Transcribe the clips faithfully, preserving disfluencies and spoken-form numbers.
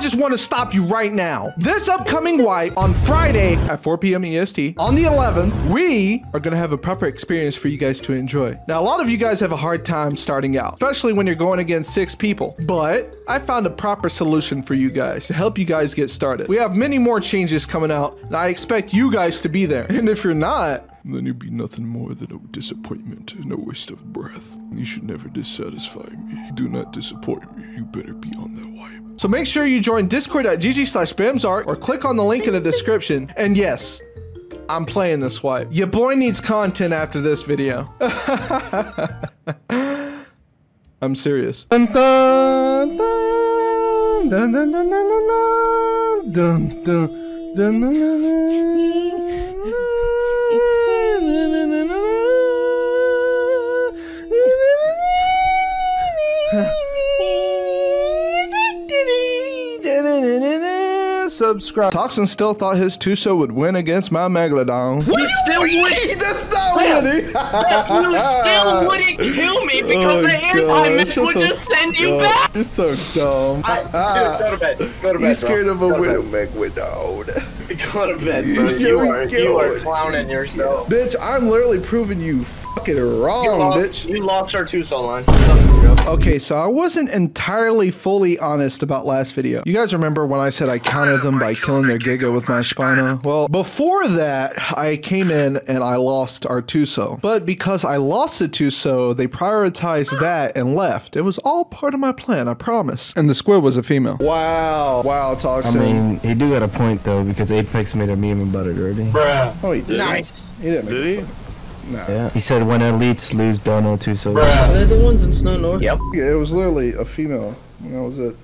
just want to stop you right now. This upcoming wipe on Friday at four p m E S T on the eleventh, we are going to have a proper experience for you guys to enjoy. Now, a lot of you guys have a hard time starting out, especially when you're going against six people, but I found a proper solution for you guys to help you guys get started. We have many more changes coming out, and I expect you guys to be there. And if you're not, then you'd be nothing more than a disappointment and a waste of breath. You should never dissatisfy me. Do not disappoint me. You better be on that wipe. So make sure you join discord dot g g slash bamsark or click on the link in the description. And yes, I'm playing this wipe. Your boy needs content after this video. I'm serious. Dun, dun, dun, dun, dun, dun, dun, dun, dun, dun, dun. Subscribe. Toxin still thought his Tuso would win against my Megalodon. What? He still winning? That's not winning. That you still wouldn't kill me because oh the airtime miss would just send you God. back. You're so dumb. I, I, dude, go to bed. Go to bed. You're scared bro. of a widow, Megalodon. Go to bed, bro. You are, you are clowning yourself. Bitch, I'm literally proving you fucking wrong, you lost, bitch. You lost our Tuso line. Okay, so I wasn't entirely fully honest about last video. You guys remember when I said I countered them by killing their Giga with my Spino? Well, before that, I came in and I lost our Tuso. But because I lost the Tuso, they prioritized that and left. It was all part of my plan, I promise. And the squid was a female. Wow. Wow, Toxin. I mean, he do got a point, though, because Apex made a meme about it already. Bruh. Oh, he did. Nice. He didn't make did he? Fun. Nah. Yeah. He said when elites lose, don't know too so. They're the ones in Snow North. Yep. Yeah, it was literally a female. That was it.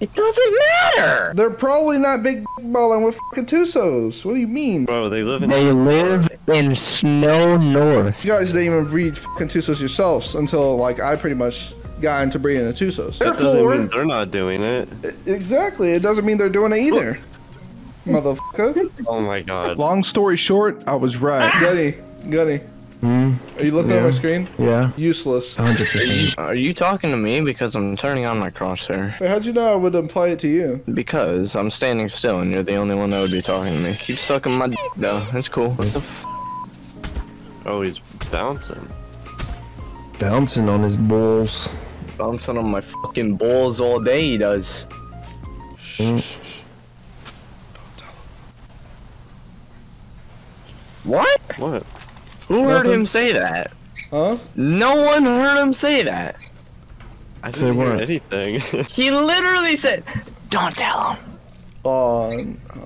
It doesn't matter. They're probably not big balling with fucking Tusos. What do you mean? Bro, they live in They live in Snow North. You guys didn't even read fucking Tusos yourselves until like I pretty much got into breeding the Tusos. That Therefore, doesn't mean they're not doing it. Exactly. It doesn't mean they're doing it either. Motherfucker. Oh my god. Long story short, I was right. Gunny, Gunny. Mm-hmm. Are you looking yeah. at my screen? Yeah. Useless. one hundred percent. Are you talking to me because I'm turning on my crosshair? Wait, how'd you know I would apply it to you? Because I'm standing still and you're the only one that would be talking to me. Keep sucking my d though. That's cool. What the f Oh, he's bouncing. Bouncing on his balls. Bouncing on my fucking balls all day he does. Shh. Mm. Don't tell him. What? What? Who Nothing. heard him say that? Huh? No one heard him say that. I didn't say hear what? anything. He literally said, "Don't tell him." Oh.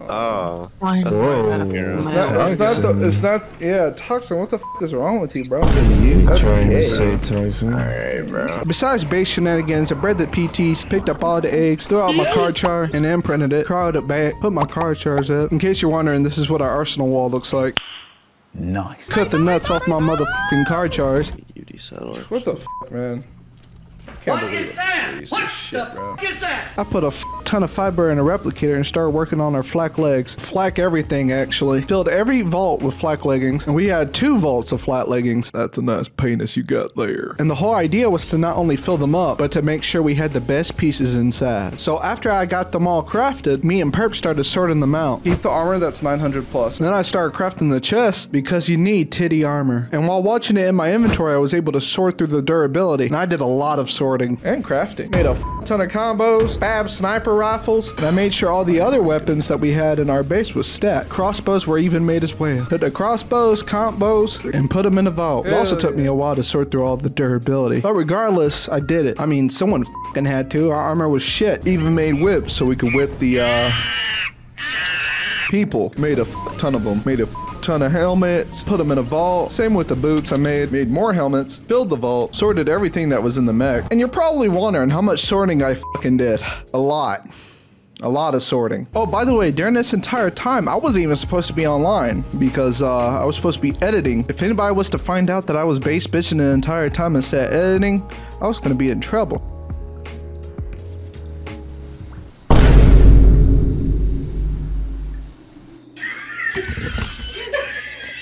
Oh. Why? Whoa. It's not, it's, not the, it's not. Yeah, Toxin. What the f is wrong with you, bro? You That's trying gay. to say Toxin. All right, bro. Besides base shenanigans, I bred the P Ts, picked up all the eggs, threw out my card char, and imprinted it. Crowded it back, put my card chars up. In case you're wondering, this is what our arsenal wall looks like. Nice. Cut the nuts off my motherfucking car jars. What the f, man? What is that? What the f is that? I put a f ton of fiber in a replicator and started working on our flak legs. Flak everything, actually. Filled every vault with flak leggings, and we had two vaults of flat leggings. That's a nice penis you got there. And the whole idea was to not only fill them up, but to make sure we had the best pieces inside. So after I got them all crafted, me and Perp started sorting them out. Keep the armor, that's nine hundred plus. And then I started crafting the chest because you need titty armor. And while watching it in my inventory, I was able to sort through the durability, and I did a lot of sorting. And crafting. Made a f ton of combos, fab sniper rifles, and I made sure all the other weapons that we had in our base was stacked. Crossbows were even made as well. Put the crossbows, combos, and put them in the vault. It also took me a while to sort through all the durability. But regardless, I did it. I mean, someone f***ing had to. Our armor was shit. Even made whips so we could whip the, uh... people. Made a f ton of them. Made a f ton of helmets, put them in a vault. Same with the boots I made, made more helmets, filled the vault, sorted everything that was in the mech. And you're probably wondering how much sorting I fucking did. A lot. A lot of sorting. Oh, by the way, during this entire time, I wasn't even supposed to be online because uh, I was supposed to be editing. If anybody was to find out that I was base bitching the entire time instead of editing, I was gonna be in trouble.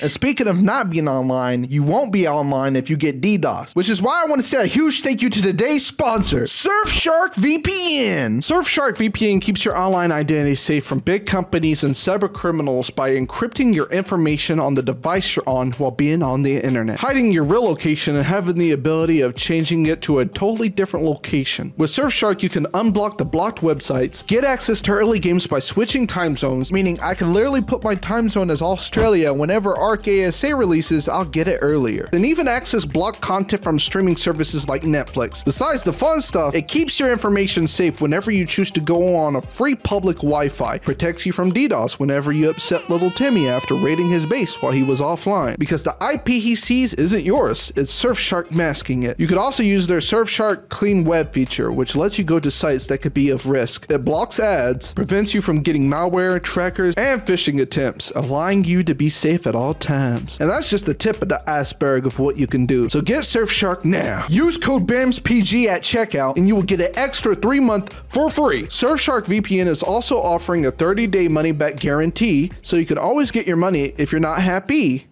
And speaking of not being online, you won't be online if you get DDoS, which is why I want to say a huge thank you to today's sponsor, Surfshark V P N. Surfshark V P N keeps your online identity safe from big companies and cyber criminals by encrypting your information on the device you're on while being on the internet, hiding your real location, and having the ability of changing it to a totally different location. With Surfshark, you can unblock the blocked websites, get access to early games by switching time zones, meaning I can literally put my time zone as Australia. Whenever Ark A S A releases, I'll get it earlier. And even access blocked content from streaming services like Netflix. Besides the fun stuff, it keeps your information safe whenever you choose to go on a free public Wi-Fi, protects you from DDoS whenever you upset little Timmy after raiding his base while he was offline, because the I P he sees isn't yours, it's Surfshark masking it. You could also use their Surfshark Clean Web feature, which lets you go to sites that could be of risk. It blocks ads, prevents you from getting malware, trackers, and phishing attempts, allowing you to be safe at all times. And that's just the tip of the iceberg of what you can do. So get Surfshark now. Use code BAMSPG at checkout and you will get an extra three month for free. Surfshark V P N is also offering a thirty day money back guarantee, so you can always get your money if you're not happy.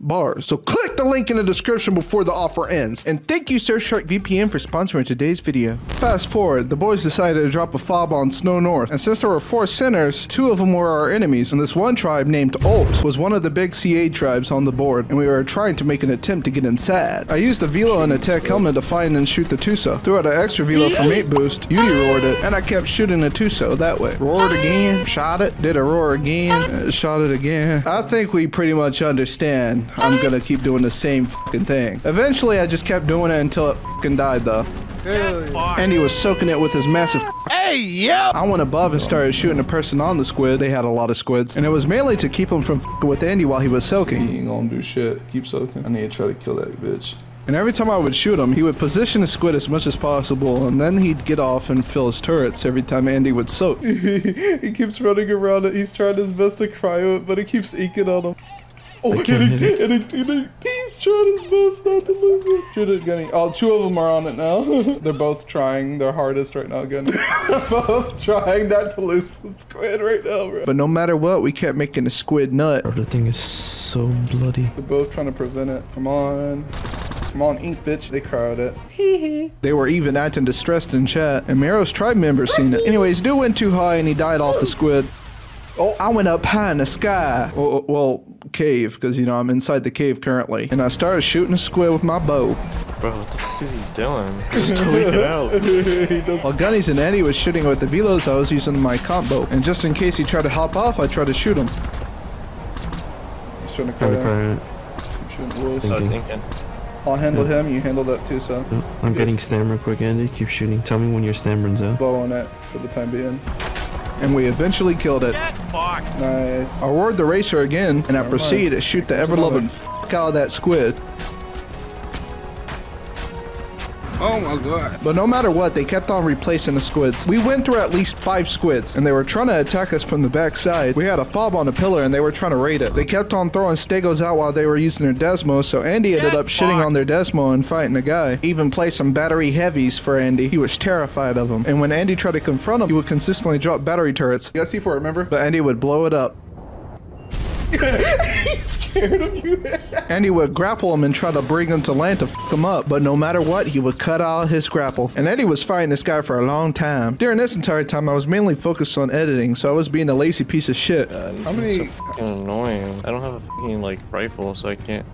Bars. So click the link in the description before the offer ends. And thank you Surfshark V P N for sponsoring today's video. Fast forward, the boys decided to drop a fob on Snow North, and since there were four centers, two of them were our enemies, and this one tribe named Olt was one of the big C A tribes on the board, and we were trying to make an attempt to get inside. I used the velo and a tech helmet to find and shoot the Tuso, threw out an extra velo for meat boost, Yudi roared it, and I kept shooting the Tuso that way. Roared again, shot it, did a roar again, uh, shot it again. I think we pretty much understand. I'm gonna keep doing the same fucking thing. Eventually, I just kept doing it until it fucking died, though. And he was soaking it with his massive. Hey, yep! I went above and started shooting a person on the squid. They had a lot of squids, and it was mainly to keep him from fucking with Andy while he was soaking. He ain't gonna do shit. Keep soaking. I need to try to kill that bitch. And every time I would shoot him, he would position the squid as much as possible, and then he'd get off and fill his turrets every time Andy would soak. He keeps running around it. He's trying his best to cryo it, but it keeps inking on him. Oh, and it, it. And it, and it, he's trying his best not to lose it. Shoot it, Gunny. Oh, two of them are on it now. They're both trying their hardest right now, Gunny. They're both trying not to lose the squid right now, bro. But no matter what, we kept making a squid nut. Bro, the thing is so bloody. They're both trying to prevent it. Come on. Come on, ink, bitch. They cried it. Hee hee. They were even acting distressed in chat. And Mero's tribe members seen it. Anyways, dude went too high and he died off the squid. Oh, I went up high in the sky. Well, well cave, because, you know, I'm inside the cave currently. And I started shooting a squid with my bow. Bro, what the fuck is he doing? Just tweak it out. While Gunny's and Eddie was shooting with the velos, I was using my combo. And just in case he tried to hop off, I tried to shoot him. He's trying to cut out. I'm shooting Lewis. I'll handle yeah. him, you handle that too, so. Yeah. I'm Good. getting stamina quick, Andy. Keep shooting. Tell me when your stamina's out. Bow on it for the time being. And we eventually killed it. Get fucked. Nice. I roared the racer again, and I All proceed right. to shoot the ever-loving f*** out of that squid. Oh my god. But no matter what, they kept on replacing the squids. We went through at least five squids, and they were trying to attack us from the backside. We had a fob on a pillar, and they were trying to raid it. They kept on throwing stegos out while they were using their Desmo, so Andy ended up shitting on their Desmo and fighting a guy. He even played some battery heavies for Andy. He was terrified of them. And when Andy tried to confront him, he would consistently drop battery turrets. You got C four, remember? But Andy would blow it up. He's scared of you. Andy would grapple him and try to bring him to land to f him up, but no matter what, he would cut out his grapple. And Andy was fighting this guy for a long time. During this entire time, I was mainly focused on editing, so I was being a lazy piece of shit. Uh, How many? So annoying. I don't have a fucking like rifle, so I can't.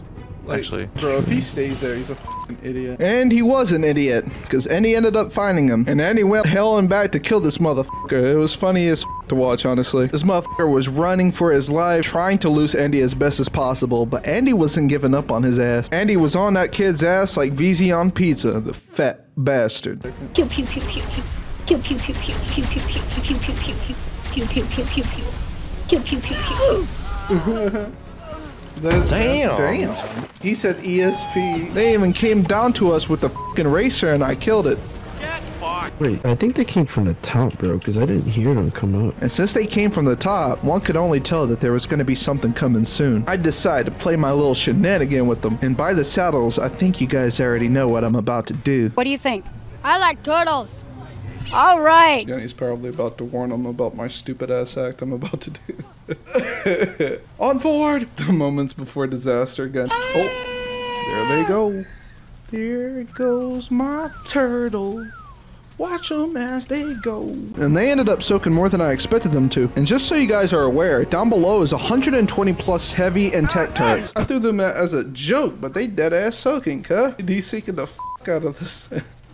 Like, actually, bro, if he stays there, he's a fucking idiot. And he was an idiot, because Andy ended up finding him. And Andy went hell and back to kill this motherfucker. It was funny as fuck to watch, honestly. This motherfucker was running for his life, trying to lose Andy as best as possible, but Andy wasn't giving up on his ass. Andy was on that kid's ass like V Z on pizza, the fat bastard. Pew, pew, pew, pew, pew. Pew, pew, pew, pew, pew, pew, pew, pew, pew, pew, pew, pew, pew, pew, pew, pew, pew. That's Damn. Damn. He said E S P. They even came down to us with the fucking racer and I killed it. Wait, I think they came from the top, bro, because I didn't hear them come up. And since they came from the top, one could only tell that there was going to be something coming soon. I decided to play my little shenanigan with them. And by the saddles, I think you guys already know what I'm about to do. What do you think? I like turtles. All right. Yeah, he's probably about to warn them about my stupid ass act I'm about to do. On forward! The moments before disaster gun. Oh, there they go. There goes my turtle. Watch them as they go. And they ended up soaking more than I expected them to. And just so you guys are aware, down below is one hundred twenty plus heavy and tech turrets. I threw them at as a joke, but they dead ass soaking, huh? He's seeking the f out of this.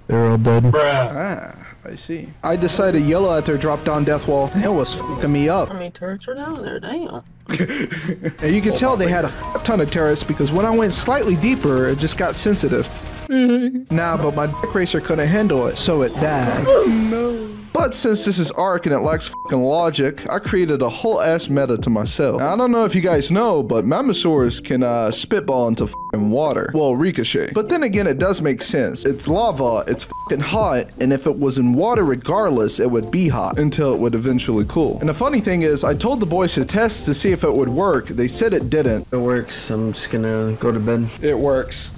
They're all dead. Bruh. Ah, I see. I decided to yell at their drop down death wall. It was f***ing me up. How many turrets are down there? Damn. And you can oh, tell they finger. had a f ton of turrets because when I went slightly deeper, it just got sensitive. Nah, but my dick racer couldn't handle it, so it died. Oh, no. But since this is Ark and it lacks fucking logic, I created a whole ass meta to myself. Now, I don't know if you guys know, but Mamasaurus can uh, spitball into fucking water. Well, ricochet. But then again, it does make sense. It's lava, it's fucking hot, and if it was in water regardless, it would be hot until it would eventually cool. And the funny thing is, I told the boys to test to see if it would work. They said it didn't. It works. I'm just gonna go to bed. It works.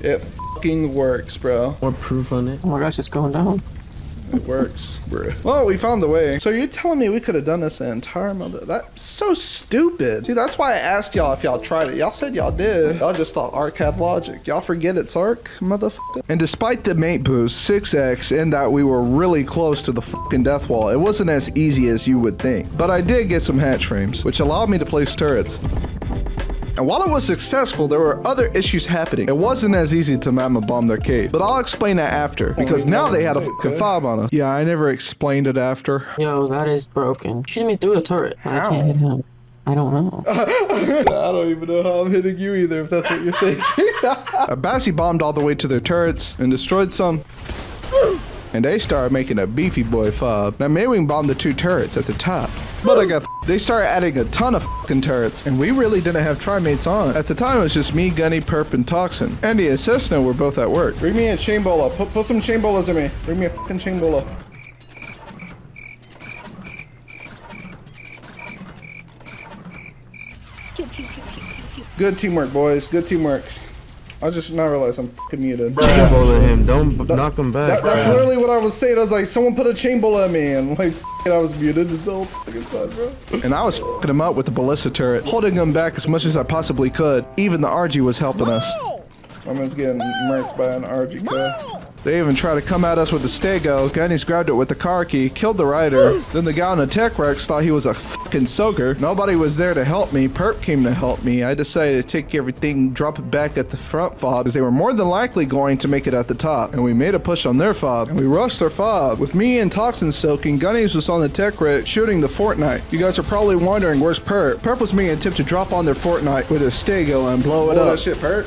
It fucking works, bro. More proof on it. Oh my gosh, it's going down. It works, bro. Well, we found the way. So you're telling me we could have done this the entire mother? That's so stupid. Dude, that's why I asked y'all if y'all tried it. Y'all said y'all did. Y'all just thought Ark had logic. Y'all forget it's Ark, motherfucker. And despite the mate boost, six X, and that we were really close to the fucking death wall, it wasn't as easy as you would think. But I did get some hatch frames, which allowed me to place turrets. And while it was successful, there were other issues happening. It wasn't as easy to mama bomb their cave, but I'll explain that after, because oh now God, they had a fucking fob on us. Yeah, I never explained it after. Yo, that is broken. Shoot me through the turret. How? I can't hit him. I don't know. I don't even know how I'm hitting you either, if that's what you're thinking. Bassi bombed all the way to their turrets and destroyed some. And they started making a beefy boy fob. Now Maywing bombed the two turrets at the top, but I got they started adding a ton of fucking turrets, and we really didn't have trimates on. At the time, it was just me, Gunny, Perp, and Toxin. And the Cessna were both at work. Bring me a chain bola. Put, put some chain bolas in me. Bring me a fucking chain bola. Good teamwork, boys. Good teamwork. I just now realized I'm fucking muted. Chain bola him. Don't that, knock him back. That, that's Brad. literally what I was saying. I was like, someone put a chain bola at me, and like, and I was muted the whole fucking time, bro. And I was fucking him up with the ballista turret, holding him back as much as I possibly could. Even the R G was helping no! us. My man's getting no! murked by an R G. No! They even tried to come at us with the stego. Gunny's grabbed it with the car key, killed the rider. Then the guy on the tech rex thought he was a fucking soaker. Nobody was there to help me. Perp came to help me. I decided to take everything, drop it back at the front fob, because they were more than likely going to make it at the top. And we made a push on their fob, and we rushed their fob. With me and Toxin soaking, Gunny's was on the tech rex shooting the Fortnite. You guys are probably wondering, where's Perp? Perp was making an attempt to drop on their Fortnite with a stego and blow it blow up. That shit, Perp.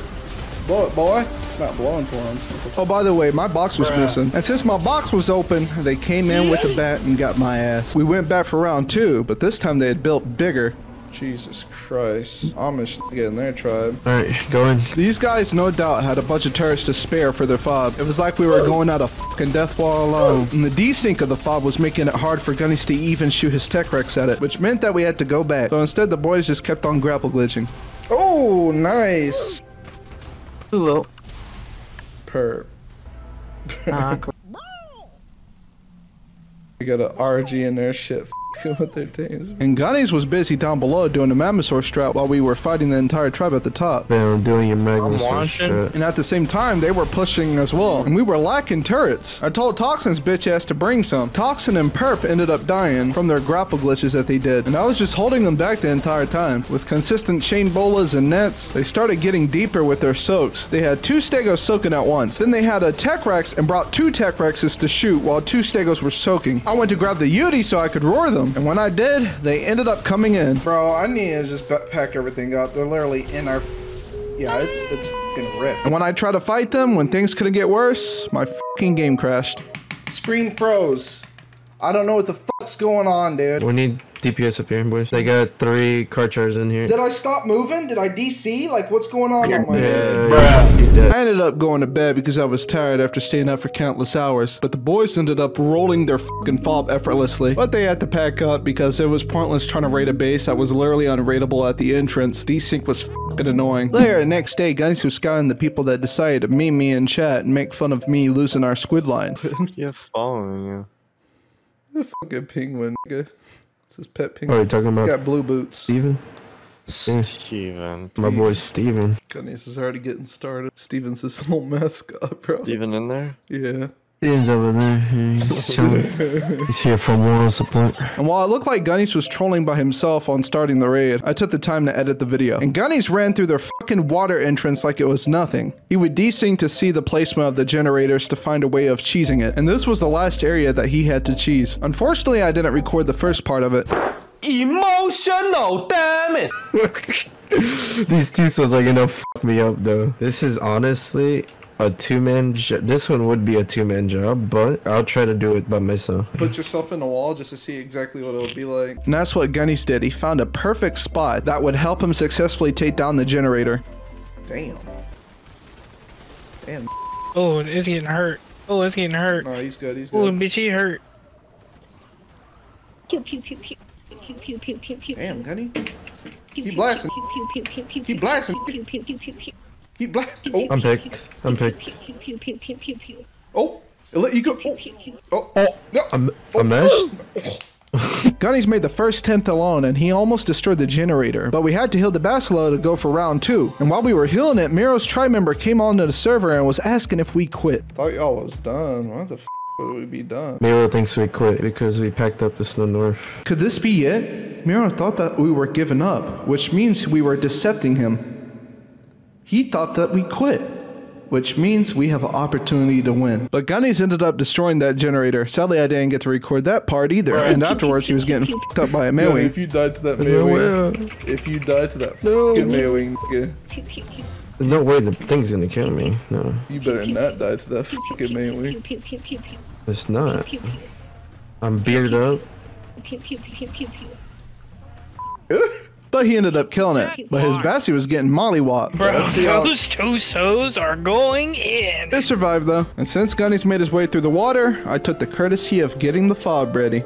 Blow it, boy. It's not blowing for him. Oh, by the way, my box was Bruh. missing. And since my box was open, they came in with the bat and got my ass. We went back for round two, but this time they had built bigger. Jesus Christ. Amish get in their tribe. Alright, go in. These guys, no doubt, had a bunch of turrets to spare for their fob. It was like we were going out a fucking death wall alone. And the desync of the fob was making it hard for Gunnies to even shoot his tech rex at it, which meant that we had to go back. So instead, the boys just kept on grapple glitching. Oh, nice. Too low. Perp. We got an R G in their shit with their teams. And Gunnies was busy down below doing the Mamasaur strap while we were fighting the entire tribe at the top. Man, I'm doing your Magnusaur strap. And at the same time, they were pushing as well. And we were lacking turrets. I told Toxin's bitch ass to bring some. Toxin and Perp ended up dying from their grapple glitches that they did. And I was just holding them back the entire time. With consistent chain bolas and nets, they started getting deeper with their soaks. They had two stegos soaking at once. Then they had a tech rex and brought two tech rexes to shoot while two stegos were soaking. I went to grab the Yudi so I could roar them. And when I did, they ended up coming in. Bro, I need to just pack everything up. They're literally in our... Yeah, it's it's f***ing ripped. And when I tried to fight them, when things couldn't get worse, my f***ing game crashed. Screen froze. I don't know what the f***'s going on, dude. We need D P S up here, boys. They got three car charges in here. Did I stop moving? Did I D C? Like, what's going on? Yeah, on my yeah, yeah, yeah. I ended up going to bed because I was tired after staying up for countless hours. But the boys ended up rolling their fucking fob effortlessly. But they had to pack up because it was pointless trying to raid a base that was literally unraidable at the entrance. Desync was fucking annoying. Later, the next day, Guns was scouting the people that decided to meme me in chat and make fun of me losing our squid line. You're following you. The fucking penguin, nigga. This is Pet Penguin. Oh, you're talking about... He's got blue boots. Steven? Steven. My boy Steven. Goodness is already getting started. Steven's this little mascot, bro. Steven in there? Yeah. Steven's over there. He's, He's here for moral support. And while it looked like Gunnies was trolling by himself on starting the raid, I took the time to edit the video. And Gunnies ran through their fucking water entrance like it was nothing. He would desync to see the placement of the generators to find a way of cheesing it. And this was the last area that he had to cheese. Unfortunately, I didn't record the first part of it. Emotional, damn it! These two souls are gonna fuck me up, though. This is honestly... A two-man job. This one would be a two-man job, but I'll try to do it by myself. Put yourself in the wall just to see exactly what it'll be like. And that's what Gunnies did. He found a perfect spot that would help him successfully take down the generator. Damn. Damn. Oh, it's getting hurt. Oh, it's getting hurt. No, he's good. He's good. Oh, bitch, he hurt. Pew, pew, pew, pew, pew, pew, pew, pew, pew. Damn, Gunny. He blasting. He blasting. He black. Oh, I'm picked. I'm picked. Oh, it let you go. Oh, oh, oh. No. I'm, I'm oh. meshed. Gunny's made the first attempt alone, and he almost destroyed the generator. But we had to heal the Basilo to go for round two. And while we were healing it, Miro's tribe member came onto the server and was asking if we quit. I thought y'all was done. Why the f would we be done? Miro thinks we quit because we packed up the Snow North. Could this be it? Miro thought that we were giving up, which means we were decepting him. He thought that we quit, which means we have an opportunity to win. But Gunnies ended up destroying that generator. Sadly, I didn't get to record that part either. Right. And afterwards, he was getting f***ed up by a melee. If you died to that melee, no if you died to that no. fucking melee, no way the thing's gonna kill me. No. You better not die to that fucking melee. It's not. I'm bearded up. But he ended up killing it. But his Bassie was getting mollywopped. Bro, those two souls are going in. They survived though. And since Gunny's made his way through the water, I took the courtesy of getting the fob ready.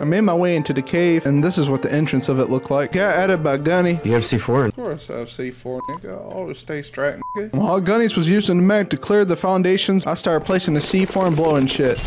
I made my way into the cave, and this is what the entrance of it looked like. Got added by Gunny. You have C four? Of course I have C four, nigga. I always stay straight, nigga. While Gunny's was using the mag to clear the foundations, I started placing the C four and blowing shit.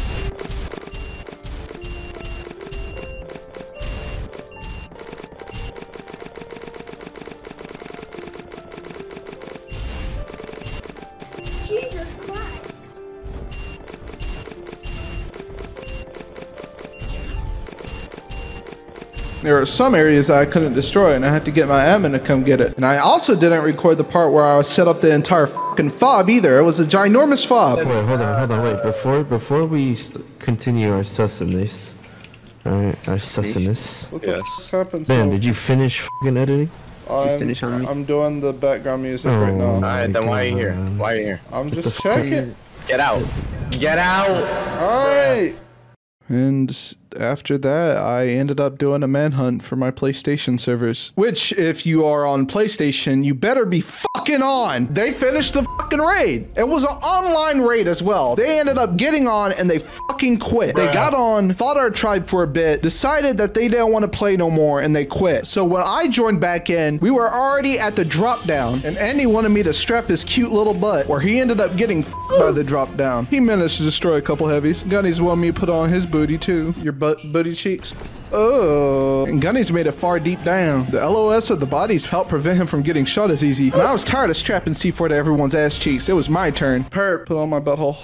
There were some areas I couldn't destroy, and I had to get my admin to come get it. And I also didn't record the part where I set up the entire fucking fob either. It was a ginormous fob. Wait, hold on, hold on, wait. Before before we continue our sustenance, all right, our sustenance. What the yes. fuck happened? Man, so did you finish fucking editing? I'm, finish on I'm doing the background music oh, right now. All right, then God. why are you here? Why are you here? I'm what just checking. Get out! Get out! All right. And after that, I ended up doing a manhunt for my PlayStation servers. Which, if you are on PlayStation, you better be fucking on! They finished the fucking raid! It was an online raid as well. They ended up getting on and they fucking quit. They got on, fought our tribe for a bit, decided that they didn't want to play no more, and they quit. So when I joined back in, we were already at the drop down, and Andy wanted me to strap his cute little butt, where he ended up getting fucked by the drop down. He managed to destroy a couple heavies. Gunny's wanted me to put on his booty too. Your butt booty cheeks. Oh, and Gunny's made it far deep down. The L O S of the bodies helped prevent him from getting shot as easy. And I was tired of strapping C four to everyone's ass cheeks. It was my turn. Perp, put on my butthole.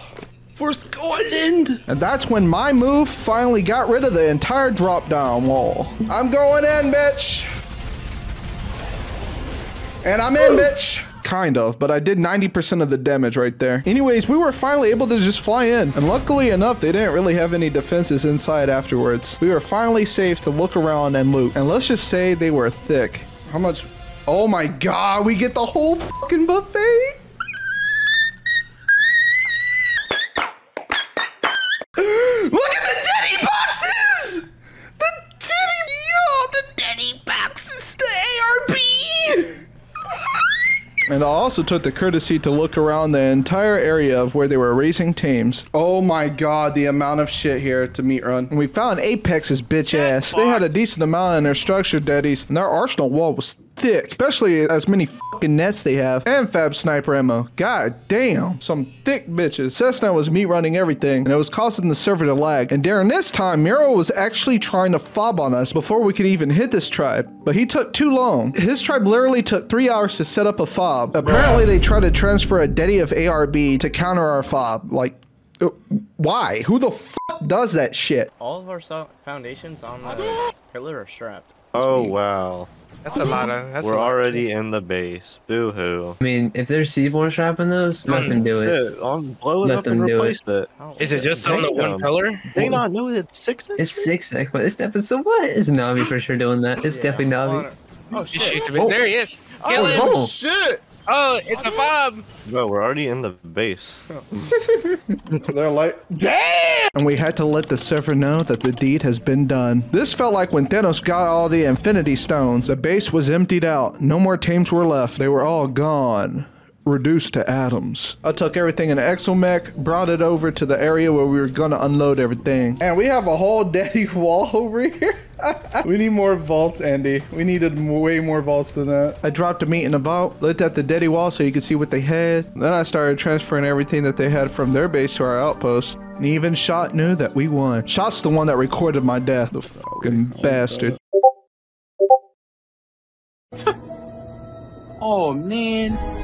For Scotland! And that's when my move finally got rid of the entire drop down wall. I'm going in, bitch! And I'm in, bitch! Kind of, but I did ninety percent of the damage right there. Anyways, we were finally able to just fly in. And luckily enough, they didn't really have any defenses inside afterwards. We were finally safe to look around and loot. And let's just say they were thick. How much? Oh my God, we get the whole fucking buffet? Look at the teddy boxes! The teddy, yo, the teddy boxes, the A R B! And I also took the courtesy to look around the entire area of where they were raising teams. Oh my God, the amount of shit here to meat run. And we found Apex's bitch ass. They had a decent amount in their structure, daddies, and their arsenal wall was thick, especially as many fucking nets they have, and fab sniper ammo. God damn, some thick bitches. Cessna was meat running everything, and it was causing the server to lag. And during this time, Miro was actually trying to fob on us before we could even hit this tribe, but he took too long. His tribe literally took three hours to set up a fob. Apparently, they tried to transfer a Deddy of A R B to counter our fob. Like, why? Who the fuck does that shit? All of our foundations on the pillar are strapped. Oh wow, that's a lot of. That's We're a lot already of in the base. Boo hoo. I mean, if there's seaborne strapping those, let mm. them do it. Yeah, on, blow it let up them and do replace it. it. Oh, is it just on the one pillar? They not know it's six X. It's six X, but it's definitely so what? It's Navi for sure doing that. It's yeah, definitely Navi. Oh shit! Oh. There he is. Kill him. Oh shit! Oh, it's a bomb! Bro, we're already in the base. They're like, damn! And we had to let the server know that the deed has been done. This felt like when Thanos got all the Infinity Stones. The base was emptied out. No more teams were left. They were all gone. Reduced to atoms. I took everything in an Exomech, brought it over to the area where we were gonna unload everything. And we have a whole daddy wall over here. We need more vaults, Andy. We needed way more vaults than that. I dropped a meat in a vault, looked at the daddy wall so you could see what they had. Then I started transferring everything that they had from their base to our outpost. And even Shot knew that we won. Shot's the one that recorded my death. The fucking oh, bastard. Oh, man.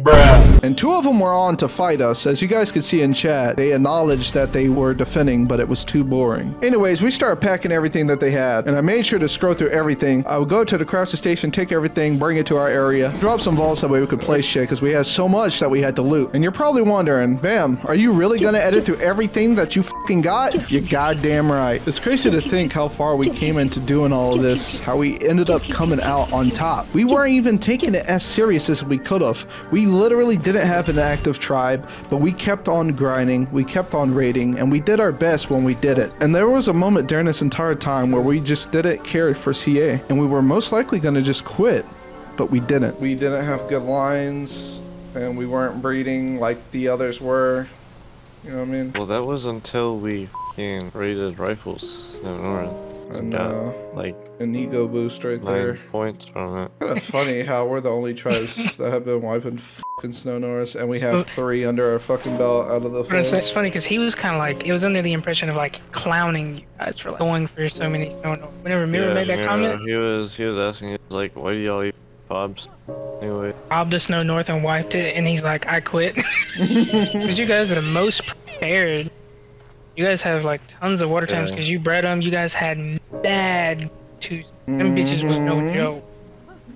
Bruh. And two of them were on to fight us. As you guys could see in chat, they acknowledged that they were defending, but it was too boring. Anyways, we started packing everything that they had, and I made sure to scroll through everything. I would go to the crafting station, take everything, bring it to our area, drop some vaults that way we could place shit, because we had so much that we had to loot. And you're probably wondering, Bam, are you really gonna edit through everything that you fucking got? You're goddamn right. It's crazy to think how far we came into doing all of this, how we ended up coming out on top. We weren't even taking it as serious as we could have. We literally didn't have an active tribe, but we kept on grinding, we kept on raiding, and we did our best when we did it. And there was a moment during this entire time where we just didn't care for C A, and we were most likely gonna just quit, but we didn't. We didn't have good lines, and we weren't breeding like the others were, you know what I mean? Well, that was until we f***ing raided rifles in North. I know. Got, like, an ego boost right there. Points from it. Kind of funny how we're the only tribes that have been wiping fucking Snow Norris, and we have three under our fucking belt out of the. But it's, it's funny because he was kind of like, it was under the impression of like clowning you guys for like going for so many Snow Norris. Whenever Miro yeah, made that Miro, comment, he was he was asking, he was like, why do y'all eat Bob's? Anyway, Bob the Snow North and wiped it, and he's like, I quit. Because you guys are the most prepared. You guys have like tons of water times because yeah. you bred them. You guys had bad twos. Them mm-hmm. bitches was no joke.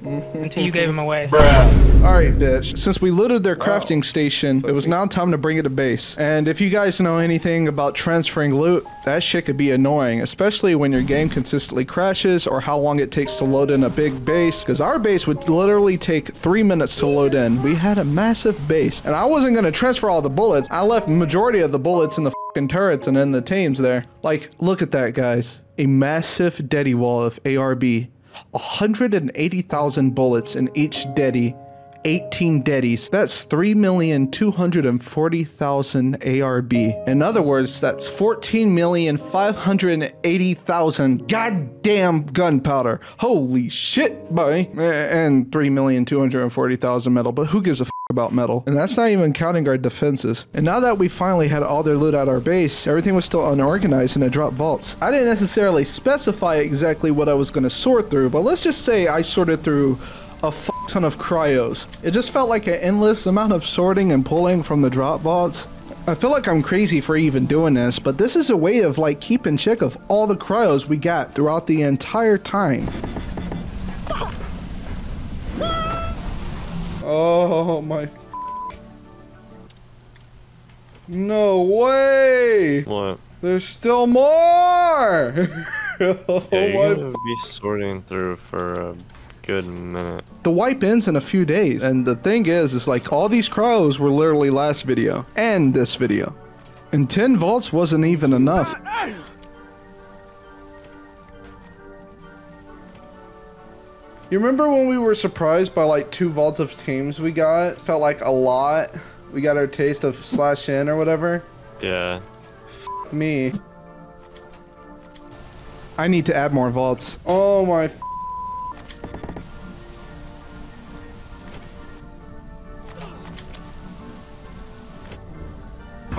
Until you gave them away. Bruh. All right, bitch. Since we looted their crafting wow. station, it was now time to bring it to base. And if you guys know anything about transferring loot, that shit could be annoying, especially when your game consistently crashes or how long it takes to load in a big base, because our base would literally take three minutes to load in. We had a massive base, and I wasn't going to transfer all the bullets. I left majority of the bullets in the fucking turrets and in the teams there. Like, look at that, guys. A massive Deddy wall of A R B. one hundred eighty thousand bullets in each Deddy, eighteen Deddies. That's three million two hundred forty thousand A R B. In other words, that's fourteen million five hundred eighty thousand goddamn gunpowder. Holy shit, boy. And three million two hundred forty thousand metal, but who gives a about metal. And that's not even counting our defenses. And now that we finally had all their loot at our base, everything was still unorganized in the drop vaults. I didn't necessarily specify exactly what I was going to sort through, but let's just say I sorted through a f ton of cryos. It just felt like an endless amount of sorting and pulling from the drop vaults. I feel like I'm crazy for even doing this, but this is a way of like keeping check of all the cryos we got throughout the entire time. Oh my! No way! What? There's still more! Oh yeah, you're gonna be sorting through for a good minute. The wipe ends in a few days, and the thing is, is like all these crows were literally last video and this video, and ten vaults wasn't even enough. You remember when we were surprised by like two vaults of teams we got? Felt like a lot. We got our taste of slash in or whatever. Yeah. F me. I need to add more vaults. Oh my f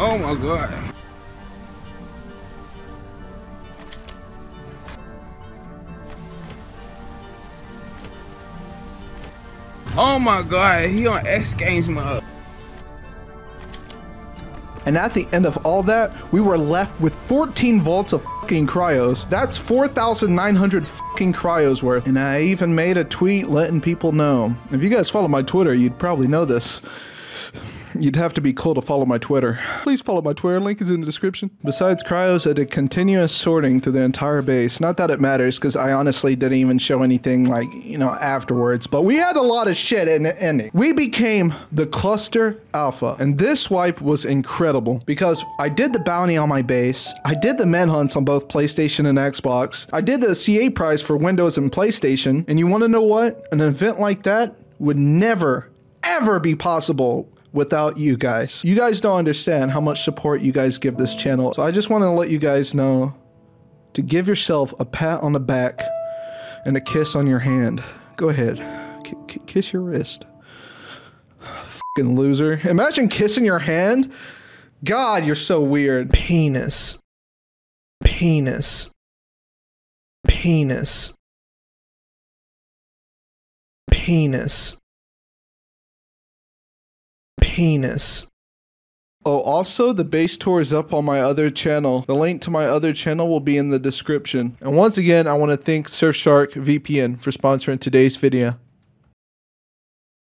Oh my god. Oh my god, he on X Games mode. And at the end of all that, we were left with fourteen volts of fucking cryos. That's four thousand nine hundred fucking cryos worth. And I even made a tweet letting people know. If you guys follow my Twitter, you'd probably know this. You'd have to be cool to follow my Twitter. Please follow my Twitter, link is in the description. Besides cryos, I did continuous sorting through the entire base. Not that it matters, because I honestly didn't even show anything, like, you know, afterwards. But we had a lot of shit in the ending. We became the Cluster Alpha. And this wipe was incredible, because I did the bounty on my base. I did the manhunts on both PlayStation and Xbox. I did the C A prize for Windows and PlayStation. And you want to know what? An event like that would never, ever be possible without you guys. You guys don't understand how much support you guys give this channel. So I just want to let you guys know to give yourself a pat on the back and a kiss on your hand. Go ahead, k k kiss your wrist. Fucking loser. Imagine kissing your hand. God, you're so weird. Penis. Penis. Penis. Penis. Penis. Oh, also, the base tour is up on my other channel. The link to my other channel will be in the description. And once again, I want to thank Surfshark V P N for sponsoring today's video.